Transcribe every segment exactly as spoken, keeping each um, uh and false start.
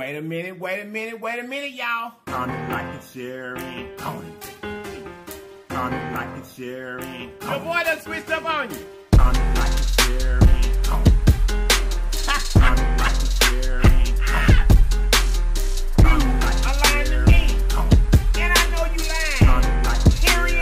Wait a minute, wait a minute, wait a minute, y'all. On it like it's Sherry Conan. On it like it's Sherry Conan. Your boy done switched up on you. On it like it's Sherry Conan. On it like it's Sherry Conan. I lied to me. And I know you lied. On it like it's Sherry.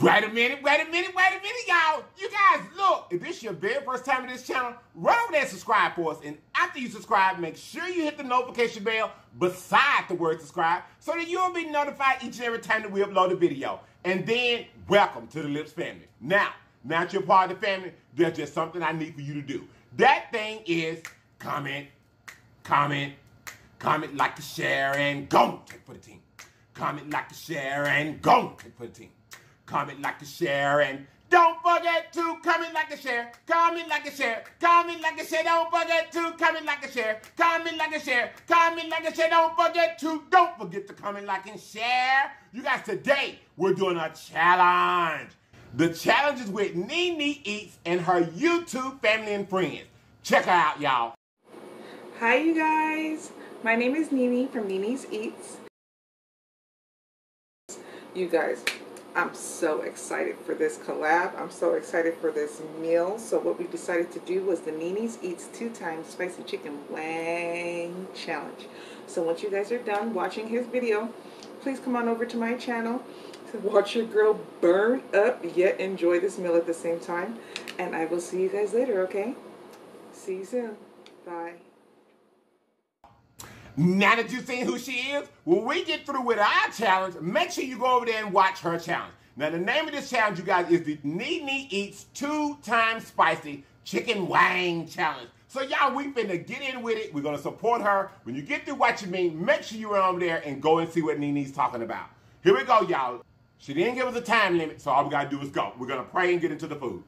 Wait a minute, wait a minute, wait a minute, y'all. You guys, look, if this is your very first time on this channel, run over there and subscribe for us. And after you subscribe, make sure you hit the notification bell beside the word subscribe so that you'll be notified each and every time that we upload a video. And then, welcome to the Lips family. Now, now that you're part of the family, there's just something I need for you to do. That thing is comment, comment, comment like to share and go click for the team. Comment like to share and go click for the team. Comment, like, to share, and don't forget to comment, like, to share. Comment, like, to share. Comment, like, to share. Don't forget to comment, like, to share. Comment, like, to share. Comment, like, to share. Don't forget to, don't forget to comment, like, and share. You guys, today, we're doing a challenge. The challenge is with NeNe Eats and her YouTube family and friends. Check her out, y'all. Hi, you guys. My name is NeNe from NeNe's Eats. You guys, I'm so excited for this collab. I'm so excited for this meal. So what we decided to do was the NeNe's Eats two times spicy chicken wang challenge. So once you guys are done watching his video, please come on over to my channel to watch your girl burn up yet enjoy this meal at the same time. And I will see you guys later, okay? See you soon. Bye. Now that you've seen who she is, when we get through with our challenge, make sure you go over there and watch her challenge. Now, the name of this challenge, you guys, is the NeNe Eats Two Times Spicy Chicken Wang Challenge. So, y'all, we finna get in with it. We're gonna support her. When you get through watching me, make sure you run over there and go and see what NeNe's talking about. Here we go, y'all. She didn't give us a time limit, so all we gotta do is go. We're gonna pray and get into the food.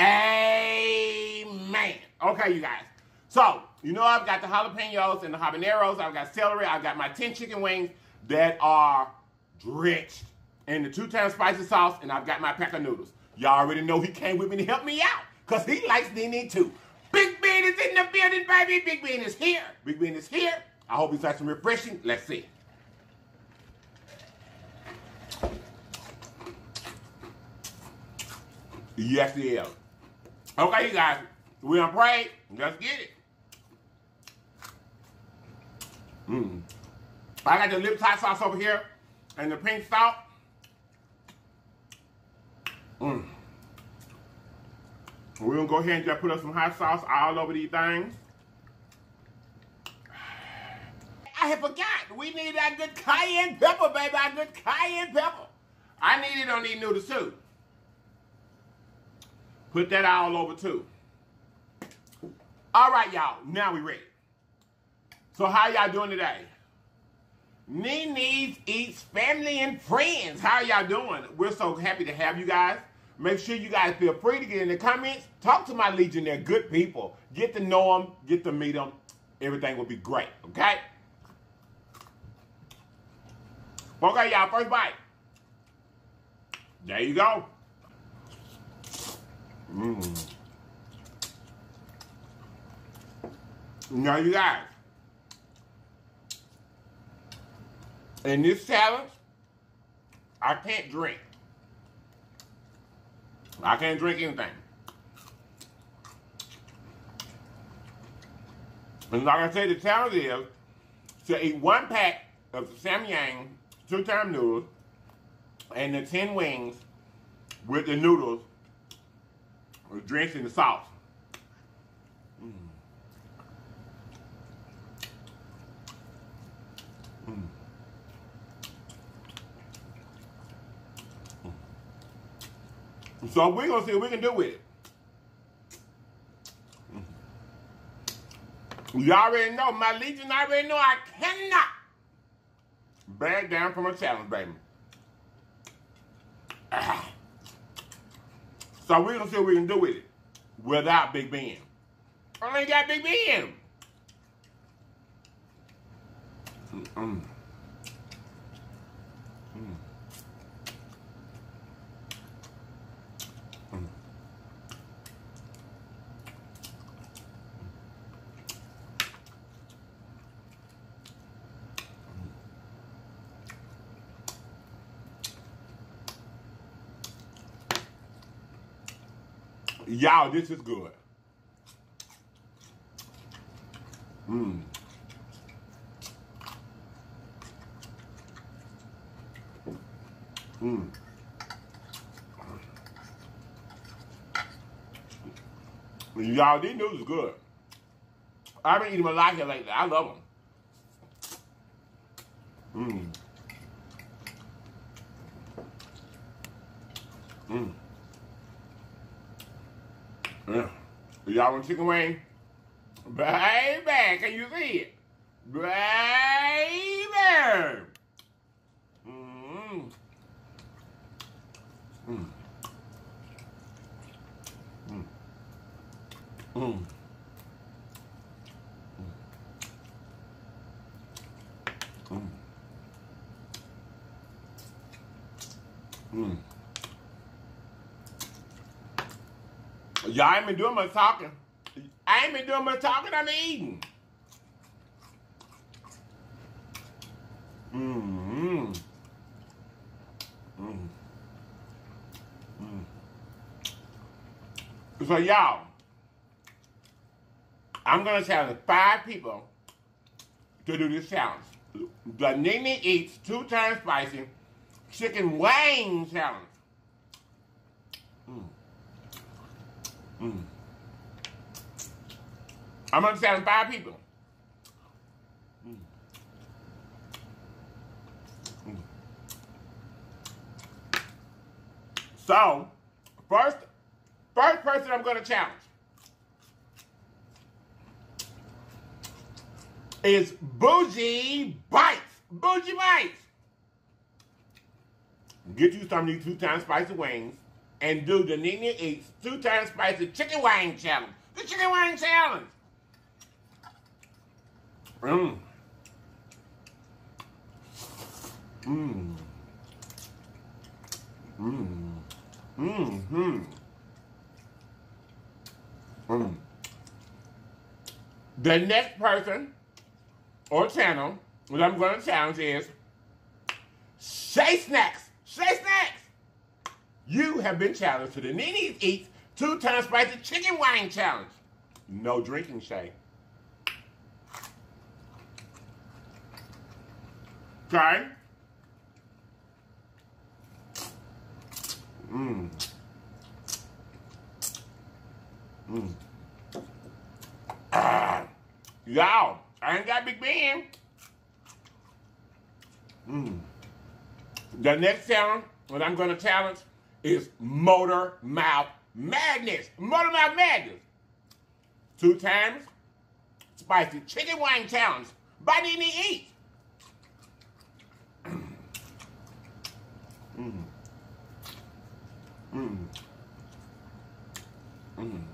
Amen. Okay, you guys. So, you know I've got the jalapenos and the habaneros. I've got celery. I've got my ten chicken wings that are drenched in the two-times spicy sauce, and I've got my pack of noodles. Y'all already know he came with me to help me out because he likes NeNe too. Big Bean is in the building, baby. Big Bean is here. Big Bean is here. I hope he's got some refreshing. Let's see. Yes, he is. Okay, you guys. We're gonna pray. Let's get it. Mm. I got the Lips hot sauce over here and the pink salt. Mm. We're gonna go ahead and just put up some hot sauce all over these things. I had forgot. We need that good cayenne pepper, baby. Our good cayenne pepper. I need it on these noodles too. Put that all over too. All right, y'all, now we ready. So how y'all doing today? NeNe Eats family and friends. How y'all doing? We're so happy to have you guys. Make sure you guys feel free to get in the comments. Talk to my Legion. They're good people. Get to know them. Get to meet them. Everything will be great, okay? Okay, y'all, first bite. There you go. Mmm. Now, you guys, in this challenge, I can't drink. I can't drink anything. And like I said, the challenge is to eat one pack of the samyang, two-time noodles, and the ten wings with the noodles drenched in the sauce. So we're going to see what we can do with it. You already know, my Legion already know I cannot back down from a challenge, baby. Ah. So we're going to see what we can do with it without Big Ben. I ain't got Big Ben. Mm-mm. Mm. Y'all, this is good. Mmm. Mmm. Y'all, these noodles are good. I've been eating them a lot here lately. I love them. Mmm. Mmm. Yeah. Y'all want chicken wing? Baby, can you see it? Baby! Mmm. Mmm. Mm. Mm. Mm. Y'all ain't been doing much talking. I ain't been doing much talking, I've been eating. Mm-hmm. Mm. Mm. So y'all, I'm going to challenge five people to do this challenge. The NeNe Eats two times spicy chicken wing challenge. Mm. Mm. I'm going to challenge five people. Mm. Mm. So, first, first person I'm going to challenge is Bougie Bites. Bougie Bites. Get you some of these two times spicy wings and do the NeNe Eats two times spicy chicken wing challenge. The chicken wing challenge. Mmm. Mmm. Mmm. Mmm. Mmm. Mmm. The next person or channel, what I'm going to challenge is Shai Snacks. Shai Snacks! You have been challenged to the NeNe Eats two times spicy chicken wing challenge. No drinking, Shai. Okay? Mmm. Mmm. Ah. Y'all, I ain't got Big Ben. Mm. The next challenge, what I'm going to challenge, is Motormouth Madness. Motormouth Madness. Two times spicy chicken wing challenge by NeNe Eats. Mm. Mm. Mm.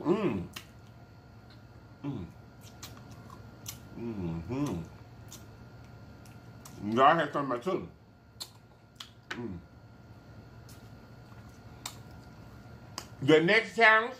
Mmm. Mmm. Mm-hmm. Y'all had some of my too. Mmm. The next challenge,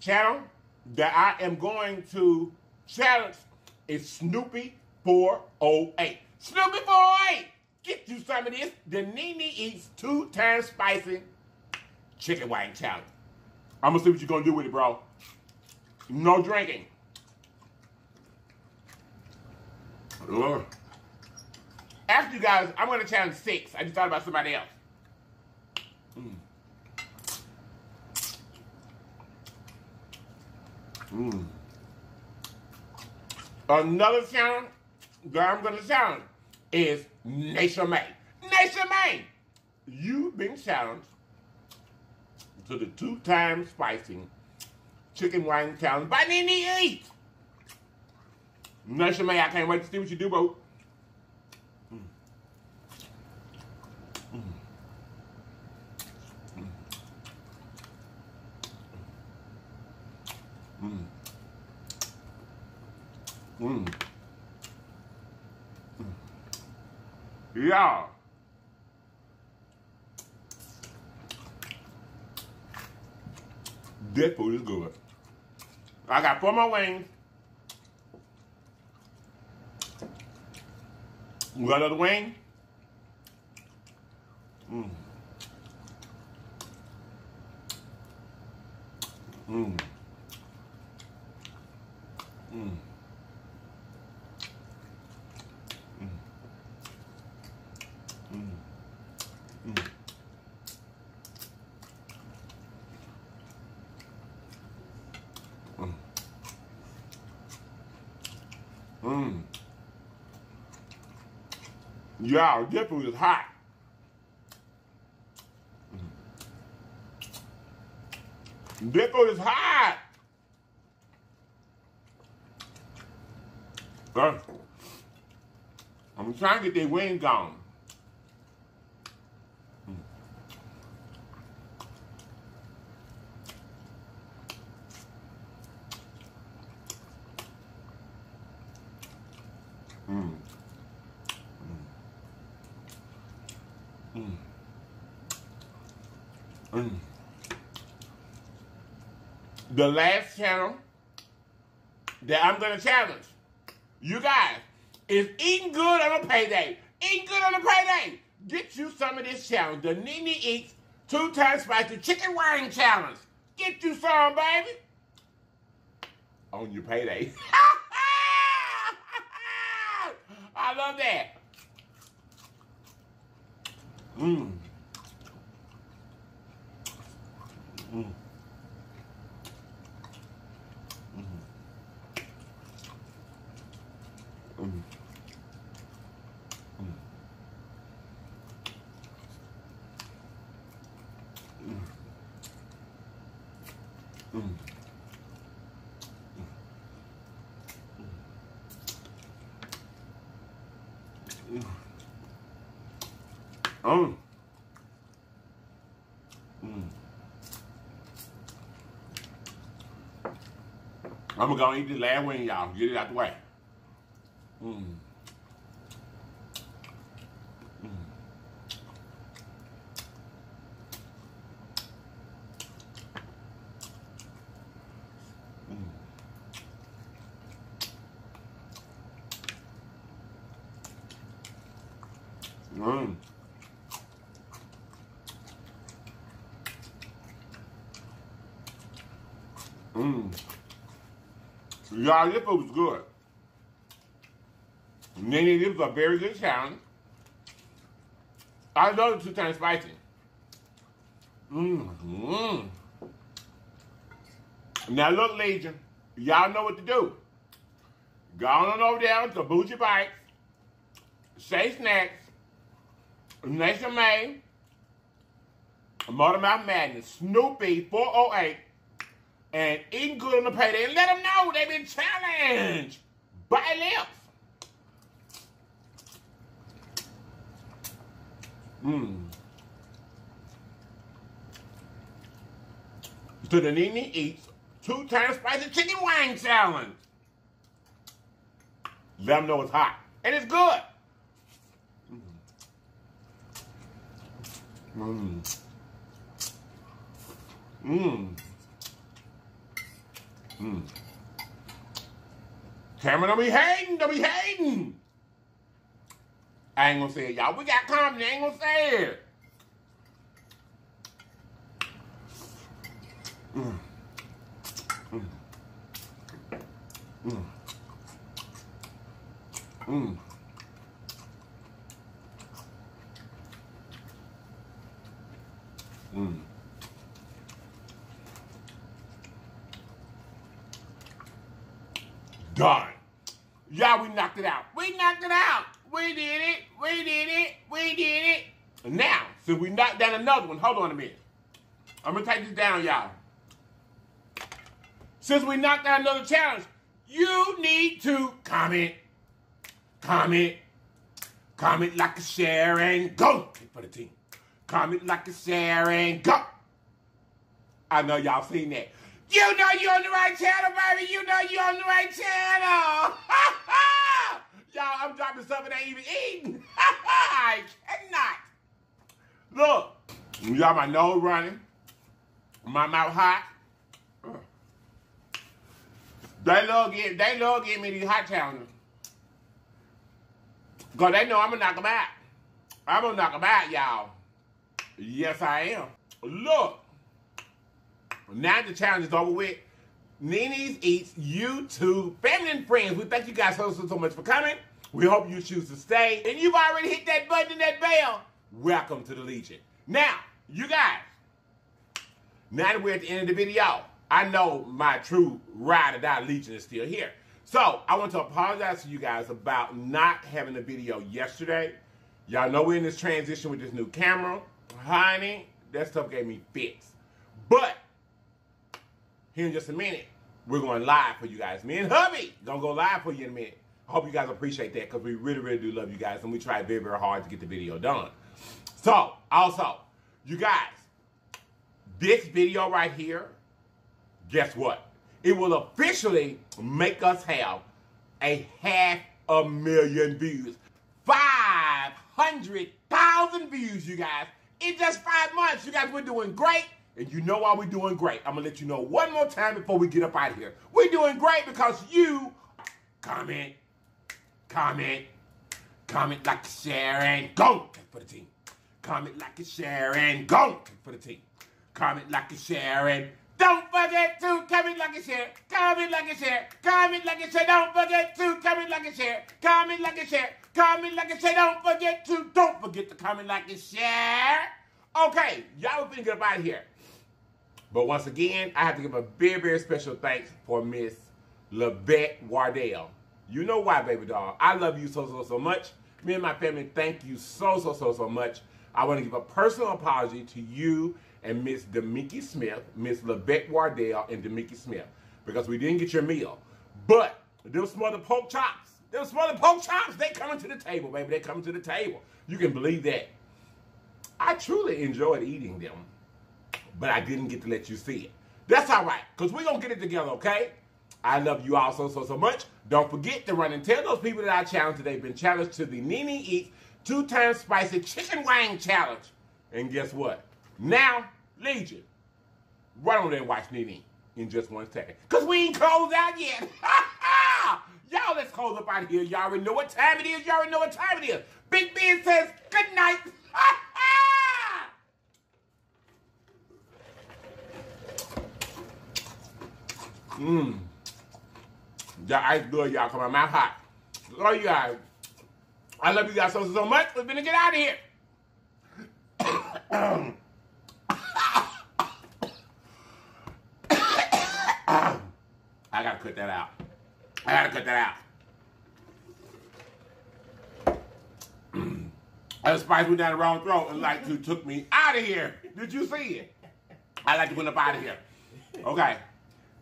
channel that I am going to challenge is Snoopy four oh eight. Snoopy four oh eight! Get you some of this. The NeNe Eats two times spicy chicken wing challenge. I'm gonna see what you're gonna do with it, bro. No drinking. Ugh. After you guys, I'm gonna challenge six. I just thought about somebody else. Mm. Mm. Another challenge that I'm gonna challenge is Nasha May. Nasha May, you've been challenged to the two-time spicy chicken wing challenge by NeNe Eats. Nasha May, I can't wait to see what you do, bro. Mm. Mm. Mm. Mm. Mm. Mm. Yeah. This food is good. I got four more wings. We got another wing. Mmm. Mmm. Mmm. Mmm. Mmm. Mmm. Mmm. Mmm. Yeah, this food is hot. This food is hot. I'm trying to get their wing gone. Mm. Mm. Mm. The last channel that I'm gonna challenge you guys is eating good on a payday. Eating good on a payday. Get you some of this challenge, the NeNe Eats two times spicy chicken wing challenge. Get you some, baby, on your payday. I love that. Mmm. Mmm. Mm. Mm. Mm. Mm. Mm. Mm. Mm. I'm gonna eat this last wing, y'all. Get it out the way. Mm. Mm. Mm. Mm. Mm. Yeah, this food was good. NeNe, this was a very good challenge. I love the two times spicy. Mmm, mmm. Now look, Legion, y'all know what to do. Go on over there to Bougie Bites, Shai Snacks, Nasha May, Motormouth Madness, Snoopy four oh eight, and Eating Good on the Payday. And let them know they've been challenged by LLIPS. Mmm. To the NeNe Eats two times spicy chicken wing challenge. Let them know it's hot and it's good. Mmm. Mmm. Mmm. Cameron, don't be hating. Don't be hating. I ain't gonna say it, y'all. We got company. I ain't gonna say it. Mm. Mm. Mm. Mm. Mm. Done. Y'all, we knocked it out. We knocked it out. We did it. We did it. We did it. And now, since we knocked down another one, hold on a minute. I'm going to take this down, y'all. Since we knocked down another challenge, you need to comment, comment, comment like a share and go for the team. Comment like a share and go. I know y'all seen that. You know you're on the right channel, baby. You know you're on the right channel. Y'all, I'm dropping stuff and I ain't even eating. I cannot. Look, y'all, my nose running. My mouth hot. Ugh. They love getting, they love getting me these hot challenges. Because they know I'm going to knock them out. I'm going to knock them out, y'all. Yes, I am. Look. Now the challenge is over with. NeNe Eats, YouTube, family and friends. We thank you guys so, so, so much for coming. We hope you choose to stay. And you've already hit that button and that bell. Welcome to the Legion. Now, you guys, now that we're at the end of the video, I know my true ride or die Legion is still here. So, I want to apologize to you guys about not having a video yesterday. Y'all know we're in this transition with this new camera. Honey, that stuff gave me fits. But, here in just a minute, we're going live for you guys. Me and hubby gonna go live for you in a minute. I hope you guys appreciate that because we really, really do love you guys and we try very, very hard to get the video done. So, also, you guys, this video right here, guess what? It will officially make us have a half a million views. five hundred thousand views, you guys, in just five months. You guys, we're doing great, and you know why we're doing great. I'm going to let you know one more time before we get up out of here. We're doing great because you comment, comment, comment like a share and go for the team. Comment like a share and go for the team. Comment like a share and don't forget to comment like a share, comment like a share, comment like a share, don't forget to comment like a share, comment like a share, comment like a share, don't forget to, don't forget to comment like a share. Okay, y'all are thinking about here. But once again, I have to give a very, very special thanks for Miss LaVette Wardell. You know why, baby doll. I love you so, so, so much. Me and my family thank you so, so, so, so much. I want to give a personal apology to you and Miss Demiki Smith, Miss LaVette Wardell, and Demiki Smith, because we didn't get your meal. But them smothered pork chops, them smothered pork chops, they coming to the table, baby. They coming to the table. You can believe that. I truly enjoyed eating them, but I didn't get to let you see it. That's all right, because we're going to get it together, okay? I love you all so, so, so much. Don't forget to run and tell those people that I challenged today. They've been challenged to the NeNe Eats two-time spicy chicken wing challenge. And guess what? Now, Legion, run on there and watch NeNe in just one second. Because we ain't closed out yet. Y'all, let's close up out of here. Y'all already know what time it is. Y'all already know what time it is. Big Ben says good night. Mmm. Y'all ice good, y'all. Come on, my mouth hot. Love you guys. I love you guys so, so much. We're gonna get out of here. I gotta cut that out. I gotta cut that out. That spice went down the wrong throat and like you took me out of here. Did you see it? I like to went up out of here. Okay.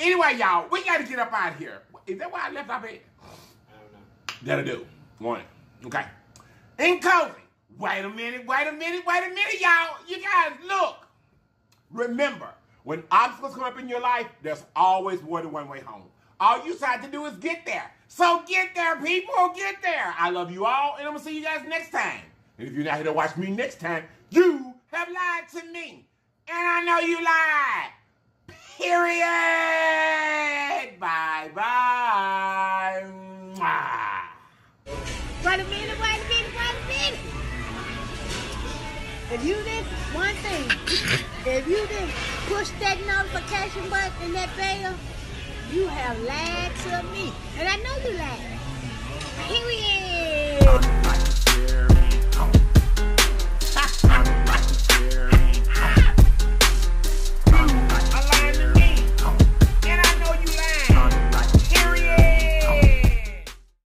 Anyway, y'all, we gotta get up out of here. Is that why I left out bed? I don't know. That'll do. Morning. Okay. In closing, wait a minute, wait a minute, wait a minute, y'all. You guys, look. Remember, when obstacles come up in your life, there's always more than one way home. All you decide to do is get there. So get there, people. Get there. I love you all, and I'm going to see you guys next time. And if you're not here to watch me next time, you have lied to me. And I know you lied. Period. Bye-bye. Wait a minute, wait a minute, wait a minute. If you did one thing, if you didn't push that notification button and that bell, you have lied to me. And I know you lied. Period.